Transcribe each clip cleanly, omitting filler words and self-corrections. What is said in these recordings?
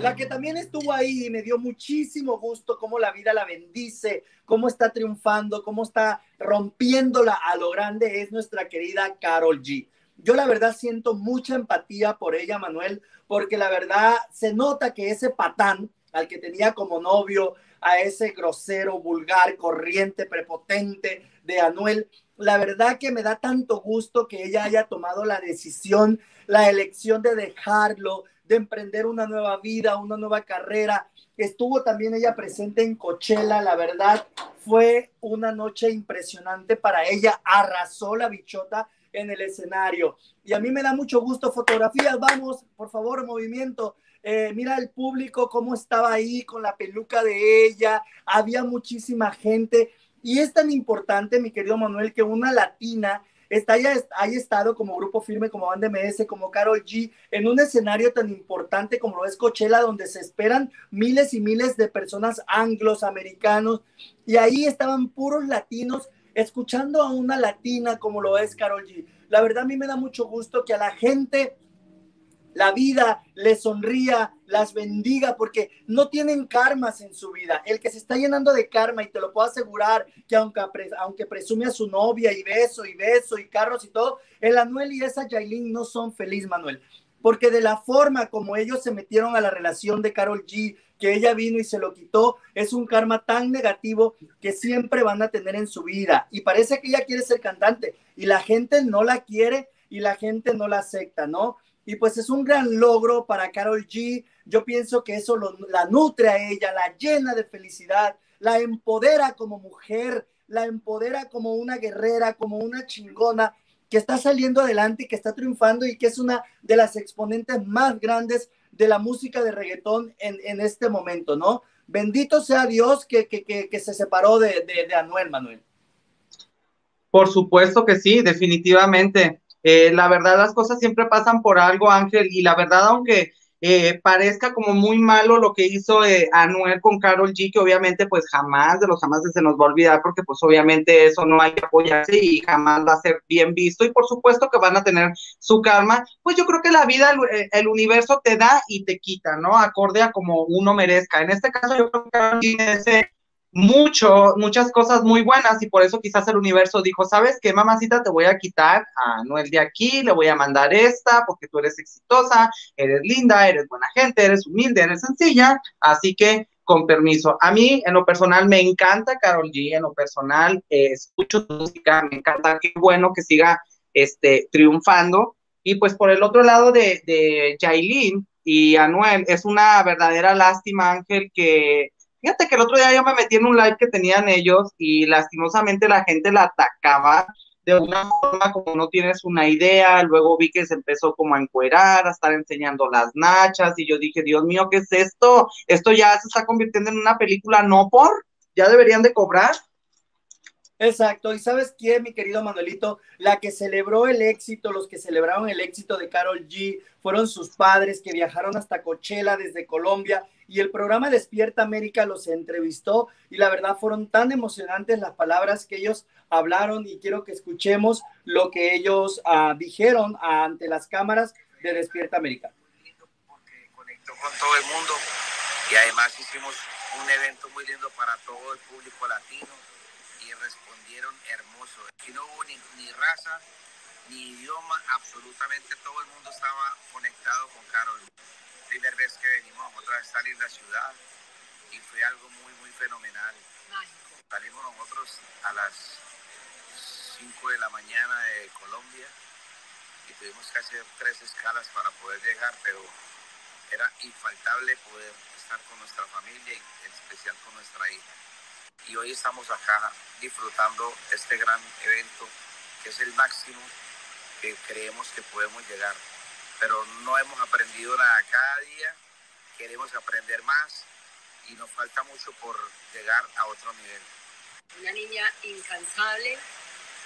La que también estuvo ahí y me dio muchísimo gusto cómo la vida la bendice, cómo está triunfando, cómo está rompiéndola a lo grande, es nuestra querida Karol G. Yo la verdad siento mucha empatía por ella, Manuel, porque la verdad se nota que ese patán al que tenía como novio, a ese grosero, vulgar, corriente, prepotente de Anuel, la verdad que me da tanto gusto que ella haya tomado la decisión, la elección de dejarlo, de emprender una nueva vida, una nueva carrera. Estuvo también ella presente en Coachella, la verdad fue una noche impresionante para ella, arrasó la bichota en el escenario. Y a mí me da mucho gusto, fotografías, vamos, por favor, movimiento. Mira el público, cómo estaba ahí con la peluca de ella, había muchísima gente. Y es tan importante, mi querido Manuel, que una latina haya estado como Grupo Firme, como Banda MS, como Karol G, en un escenario tan importante como lo es Coachella, donde se esperan miles y miles de personas anglos, americanos, y ahí estaban puros latinos escuchando a una latina como lo es Karol G. La verdad a mí me da mucho gusto que a la gente la vida les sonría, las bendiga, porque no tienen karmas en su vida. El que se está llenando de karma, y te lo puedo asegurar, que aunque presume a su novia y beso y carros y todo, el Anuel y esa Yailin no son feliz, Manuel. Porque de la forma como ellos se metieron a la relación de Karol G, que ella vino y se lo quitó, es un karma tan negativo que siempre van a tener en su vida. Y parece que ella quiere ser cantante y la gente no la quiere y la gente no la acepta, ¿no? Y pues es un gran logro para Karol G. Yo pienso que eso la nutre a ella, la llena de felicidad, la empodera como mujer, la empodera como una guerrera, como una chingona que está saliendo adelante y que está triunfando y que es una de las exponentes más grandes de la música de reggaetón en este momento, ¿no? Bendito sea Dios que se separó de Anuel, Manuel. Por supuesto que sí, definitivamente. La verdad, las cosas siempre pasan por algo, Ángel, y la verdad, aunque parezca como muy malo lo que hizo Anuel con Karol G, que obviamente pues jamás de los jamás se nos va a olvidar, porque pues obviamente eso no hay que apoyarse y jamás va a ser bien visto, y por supuesto que van a tener su karma. Pues yo creo que la vida, el universo te da y te quita, ¿no? Acorde a como uno merezca. En este caso yo creo que Karol G merece muchas cosas muy buenas, y por eso quizás el universo dijo, ¿sabes qué, mamacita? Te voy a quitar a Anuel de aquí, le voy a mandar esta, porque tú eres exitosa, eres linda, eres buena gente, eres humilde, eres sencilla, así que con permiso. A mí, en lo personal, me encanta Karol G, en lo personal, escucho música, me encanta, qué bueno que siga triunfando. Y pues por el otro lado de Yailin y Anuel, es una verdadera lástima, Ángel, que... Fíjate que el otro día yo me metí en un live que tenían ellos y lastimosamente la gente la atacaba de una forma como no tienes una idea. Luego vi que se empezó como a encuerar, a estar enseñando las nachas, y yo dije, Dios mío, ¿qué es esto? Esto ya se está convirtiendo en una película, no por, ya deberían de cobrar. Exacto, y ¿sabes quién, mi querido Manuelito? La que celebró el éxito, los que celebraron el éxito de Karol G fueron sus padres, que viajaron hasta Coachella desde Colombia, y el programa Despierta América los entrevistó, y la verdad fueron tan emocionantes las palabras que ellos hablaron, y quiero que escuchemos lo que ellos dijeron ante las cámaras de Despierta América. Porque conectó con todo el mundo, y además hicimos un evento muy lindo para todo el público latino, y respondieron hermoso. Aquí no hubo ni raza, ni idioma, absolutamente todo el mundo estaba conectado con Karol. Primera vez que venimos, otra vez salir de la ciudad, y fue algo muy, muy fenomenal. Mágico. Salimos nosotros a las 5 de la mañana de Colombia, y tuvimos que hacer 3 escalas para poder llegar, pero era infaltable poder estar con nuestra familia, y en especial con nuestra hija. Y hoy estamos acá disfrutando este gran evento, que es el máximo que creemos que podemos llegar. Pero no hemos aprendido nada cada día, queremos aprender más y nos falta mucho por llegar a otro nivel. Una niña incansable,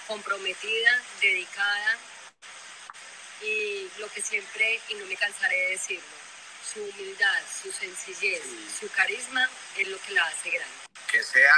comprometida, dedicada, y lo que siempre, y no me cansaré de decirlo, su humildad, su sencillez, su carisma es lo que la hace grande. Que sea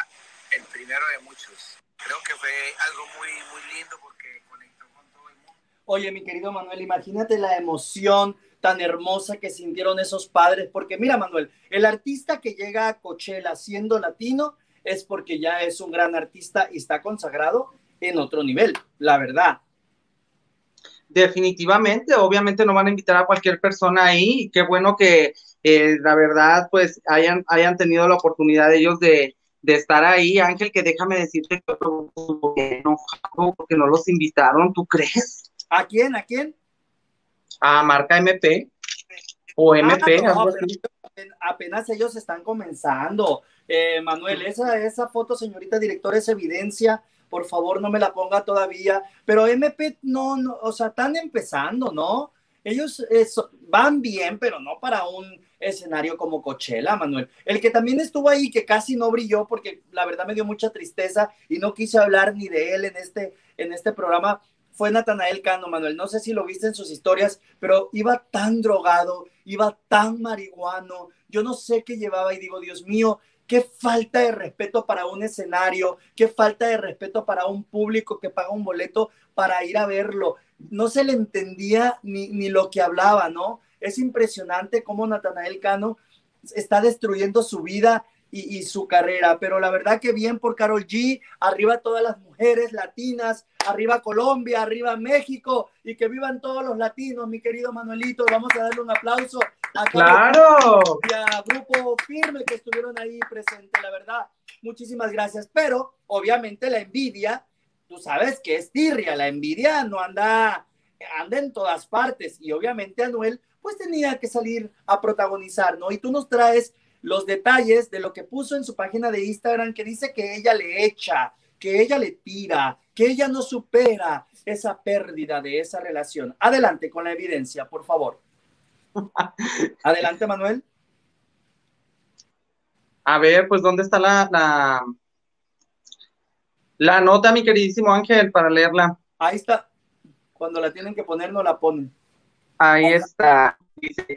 el primero de muchos. Creo que fue algo muy, muy lindo porque conectó con todo el mundo. Oye, mi querido Manuel, imagínate la emoción tan hermosa que sintieron esos padres, porque mira, Manuel, el artista que llega a Coachella siendo latino es porque ya es un gran artista y está consagrado en otro nivel, la verdad. Definitivamente, obviamente no van a invitar a cualquier persona ahí, qué bueno que la verdad pues hayan tenido la oportunidad de ellos de estar ahí. Ángel, que déjame decirte que estoy enojado porque no los invitaron, ¿tú crees? ¿A quién? ¿A quién? A Marca MP o MP. No, apenas ellos están comenzando. Manuel, esa foto, señorita directora, es evidencia. Por favor, no me la ponga todavía. Pero MP no, o sea, están empezando, ¿no? Ellos van bien, pero no para un escenario como Coachella, Manuel. El que también estuvo ahí, que casi no brilló, porque la verdad me dio mucha tristeza y no quise hablar ni de él en este programa, fue Natanael Cano, Manuel. No sé si lo viste en sus historias, pero iba tan drogado, iba tan marihuano. Yo no sé qué llevaba y digo, Dios mío, qué falta de respeto para un escenario, qué falta de respeto para un público que paga un boleto para ir a verlo. No se le entendía ni lo que hablaba, ¿no? Es impresionante cómo Natanael Cano está destruyendo su vida y su carrera, pero la verdad que bien por Karol G, arriba todas las mujeres latinas, arriba Colombia, arriba México, y que vivan todos los latinos, mi querido Manuelito. Vamos a darle un aplauso a ¡claro! Y a Grupo Firme que estuvieron ahí presentes, la verdad, muchísimas gracias, pero obviamente la envidia, tú sabes que es tirria, la envidia no anda en todas partes, y obviamente Anuel pues tenía que salir a protagonizar, ¿no? Y tú nos traes los detalles de lo que puso en su página de Instagram, que dice que ella le echa, que ella le tira, que ella no supera esa pérdida de esa relación. Adelante con la evidencia, por favor. Adelante, Manuel. A ver, pues, ¿dónde está la nota, mi queridísimo Ángel, para leerla? Ahí está. Cuando la tienen que poner, no la ponen. Ahí está.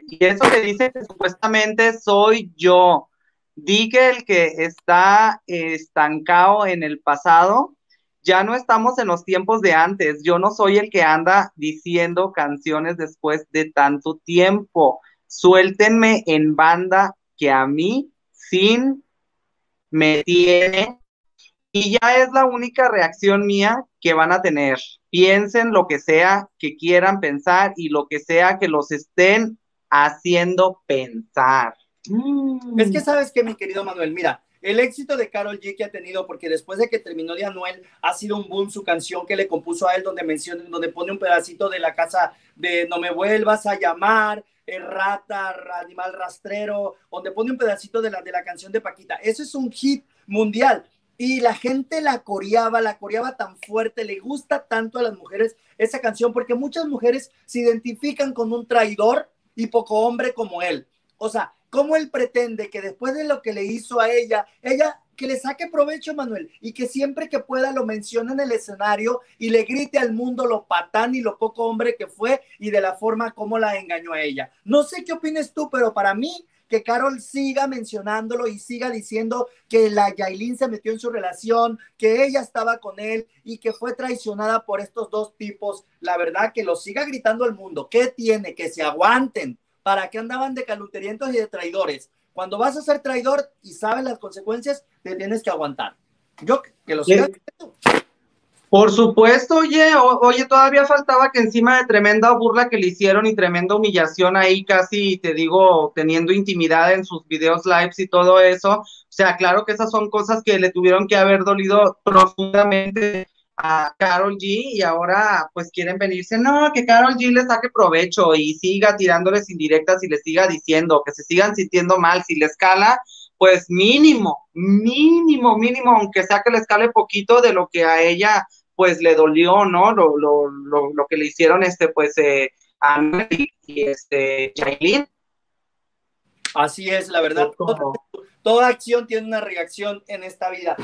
Y eso que dice que supuestamente soy yo. Di que el que está estancado en el pasado, ya no estamos en los tiempos de antes. Yo no soy el que anda diciendo canciones después de tanto tiempo. Suéltenme en banda, que a mí sin me tiene. Y ya es la única reacción mía que van a tener. Piensen lo que sea que quieran pensar y lo que sea que los estén haciendo pensar. Es que sabes que, mi querido Manuel, mira, el éxito de Karol G que ha tenido, porque después de que terminó de Anuel, ha sido un boom su canción que le compuso a él, donde pone un pedacito de la casa de No Me Vuelvas a Llamar, Rata, Animal Rastrero, donde pone un pedacito de la canción de Paquita. Eso es un hit mundial. Y la gente la coreaba tan fuerte, le gusta tanto a las mujeres esa canción, porque muchas mujeres se identifican con un traidor y poco hombre como él. O sea, ¿cómo él pretende que después de lo que le hizo a ella que le saque provecho, Manuel, y que siempre que pueda lo mencione en el escenario y le grite al mundo lo patán y lo poco hombre que fue y de la forma como la engañó a ella? No sé qué opinas tú, pero para mí, que Karol siga mencionándolo y siga diciendo que la Yailin se metió en su relación, que ella estaba con él y que fue traicionada por estos dos tipos. La verdad, que lo siga gritando al mundo. ¿Qué tiene? Que se aguanten. ¿Para qué andaban de caluterientos y de traidores? Cuando vas a ser traidor y sabes las consecuencias, te tienes que aguantar. Yo que lo siga gritando. Por supuesto, oye, todavía faltaba que encima de tremenda burla que le hicieron y tremenda humillación ahí, casi, te digo, teniendo intimidad en sus videos lives y todo eso. O sea, claro que esas son cosas que le tuvieron que haber dolido profundamente a Karol G, y ahora pues quieren venirse, no, que Karol G le saque provecho y siga tirándoles indirectas y les siga diciendo que se sigan sintiendo mal. Si les cala, pues mínimo, aunque sea que les cale poquito de lo que a ella pues le dolió, ¿no? Lo que le hicieron a Anuel y Yailin. Así es, la verdad. Toda acción tiene una reacción en esta vida.